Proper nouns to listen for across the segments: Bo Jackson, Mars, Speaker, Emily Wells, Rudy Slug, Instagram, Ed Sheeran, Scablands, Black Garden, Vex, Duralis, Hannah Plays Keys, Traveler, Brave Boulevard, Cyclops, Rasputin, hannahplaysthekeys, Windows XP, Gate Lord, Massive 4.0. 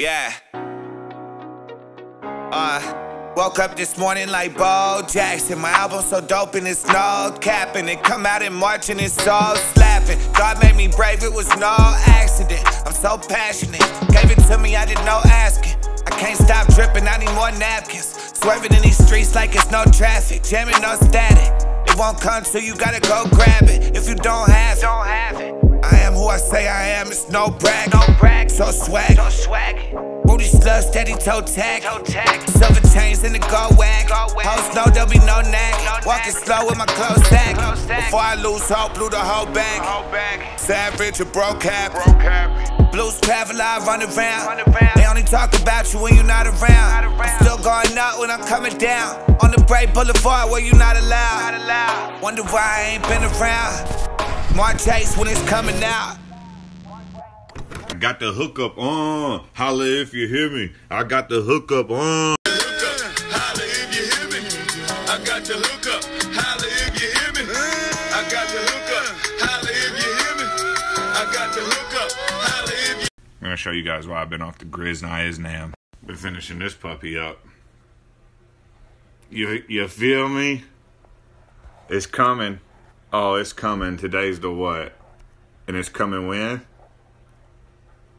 Yeah. Woke up this morning like Bo Jackson. My album so dope and it's no capping. It come out in March and it's all slapping. God made me brave, it was no accident. I'm so passionate, gave it to me, I did no asking. I can't stop dripping, I need more napkins. Swerving in these streets like it's no traffic. Jamming, no static. It won't come to you, gotta go grab it. If you don't have it, I am who I say I am, it's no brag. So swag, Rudy Slug, steady toe tag. Silver chains in the go wag. Hoes know there'll be no nag. Walking slow with my clothes sack. Before I lose hope, blew the whole bag. Savage or broke cap. Blues travel, I run around. They only talk about you when you're not around. I'm still going up when I'm coming down. On the Brave Boulevard where you're not allowed. Wonder why I ain't been around. More chase when it's coming out. Got the hookup on. Holla if you hear me. I got the hookup on. Holla if you hear me. I got the hookup. Holla if you hear me. I got the hookup. Holla if you hear me. I got the hookup. Holla if you. I'm gonna show you guys why I've been off the grizz and I is now. Been finishing this puppy up. You feel me? It's coming. Oh, it's coming. Today's the what? And it's coming when?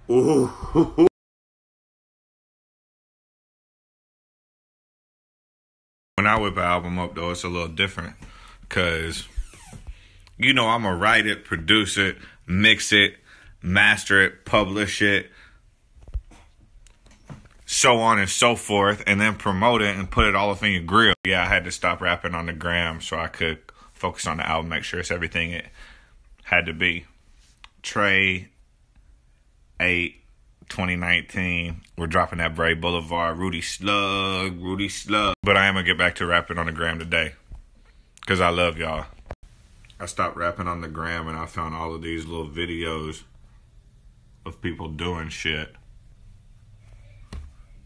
Ooh. When I whip an album up, though, it's a little different. Because, you know, I'm going to write it, produce it, mix it, master it, publish it, so on and so forth, and then promote it and put it all up in your grill. Yeah, I had to stop rapping on the gram so I could focus on the album, make sure it's everything it had to be. Trey... 8/2019, we're dropping that Brave Boulevard, Rudy Slug. But I am gonna get back to rapping on the gram today, cause I love y'all. I stopped rapping on the gram and I found all of these little videos of people doing shit,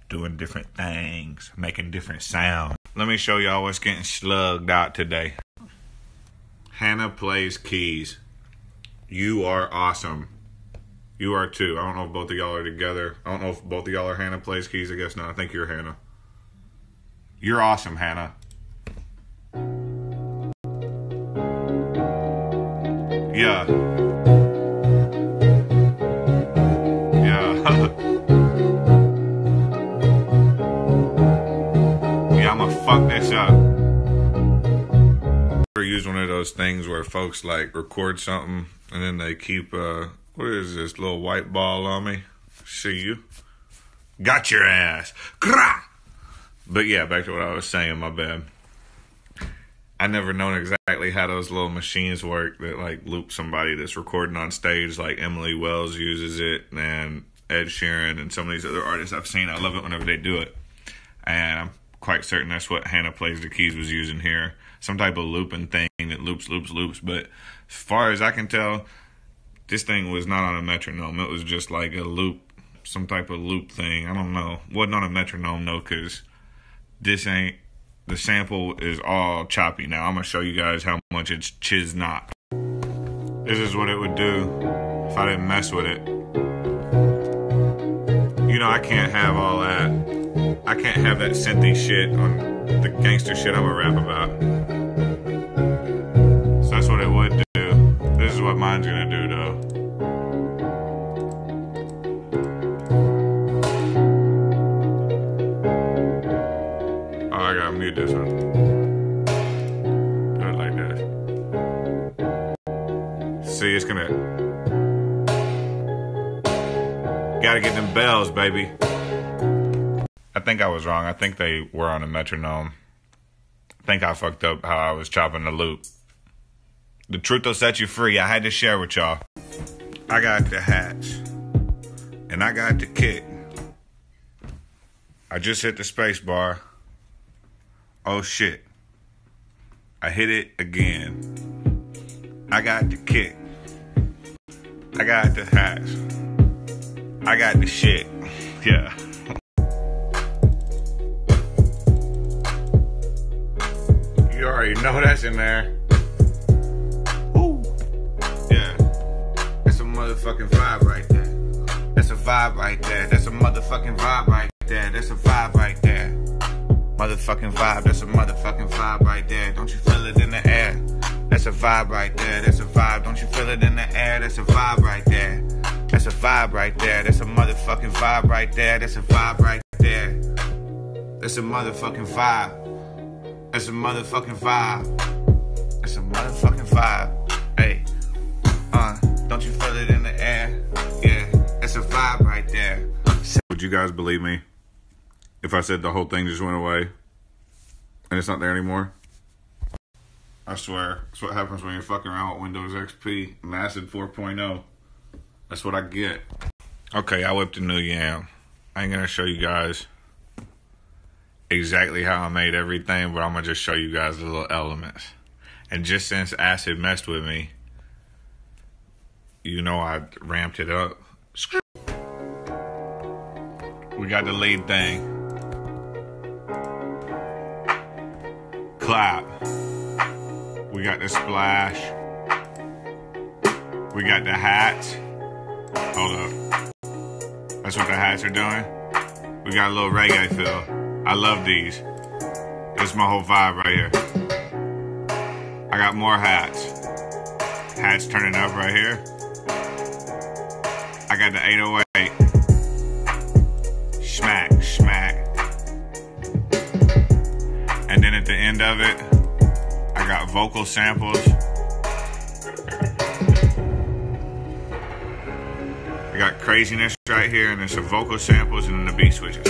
doing different things, making different sounds. Let me show y'all what's getting slugged out today. Hannah Plays Keys. You are awesome. You are too. I don't know if both of y'all are together. I don't know if both of y'all are Hannah Plays Keys. I guess not. I think you're Hannah. You're awesome, Hannah. Yeah. Yeah. Yeah, I'm gonna fuck this up. I ever use one of those things where folks like record something and then they keep what is this little white ball on me? See you. Got your ass. Krah! But yeah, back to what I was saying, my bad. I never known exactly how those little machines work that like loop somebody that's recording on stage, like Emily Wells uses it and Ed Sheeran and some of these other artists I've seen. I love it whenever they do it. And I'm quite certain that's what Hannah Plays the Keys was using here. Some type of looping thing that loops. But as far as I can tell, this thing was not on a metronome. It was just like a loop, some type of loop thing. I don't know. Wasn't on a metronome, though, because this ain't... The sample is all choppy. Now, I'm going to show you guys how much it's chisnot. This is what it would do if I didn't mess with it. You know, I can't have all that. I can't have that synthy shit on the gangster shit I'm going to rap about. So that's what it would do. This is what mine's gonna do, though. Oh, I gotta mute this one. Do it like that. See, it's gonna... Gotta get them bells, baby. I think I was wrong. I think they were on a metronome. I think I fucked up how I was chopping the loop. The truth will set you free. I had to share with y'all. I got the hats. And I got the kick. I just hit the space bar. Oh shit. I hit it again. I got the kick. I got the hats. I got the shit. Yeah. You already know that's in there. Fucking vibe right there. That's a vibe right there. That's a motherfucking vibe right there. That's a vibe right there. Motherfucking vibe. That's a motherfucking vibe right there. Don't you feel it in the air? That's a vibe right there. That's a vibe. Don't you feel it in the air? That's a vibe right there. That's a vibe right there. That's a motherfucking vibe right there. That's a vibe right there. That's a motherfucking vibe. That's a motherfucking vibe. That's a motherfucking vibe. Hey, don't you feel it in the air? Yeah, that's a vibe right there. Would you guys believe me if I said the whole thing just went away and it's not there anymore? I swear, that's what happens when you're fucking around with Windows XP, Massive 4.0. That's what I get. Okay, I whipped a new yam. I ain't gonna show you guys exactly how I made everything, but I'm gonna just show you guys the little elements. And just since acid messed with me, you know I ramped it up. We got the lead thing. Clap. We got the splash. We got the hats. Hold up. That's what the hats are doing. We got a little reggae feel. I love these. That's my whole vibe right here. I got more hats. Hats turning up right here. I got the 808. Smack, smack. And then at the end of it, I got vocal samples. I got craziness right here, and then some vocal samples, and then the beat switches.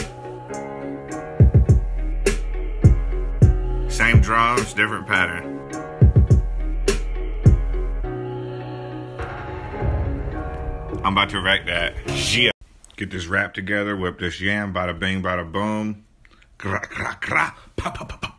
Same drums, different pattern. I'm about to wreck that. Yeah. Get this wrap together, whip this yam, bada bing, bada boom. Gra, gra, gra, pa, pa, pa, pa.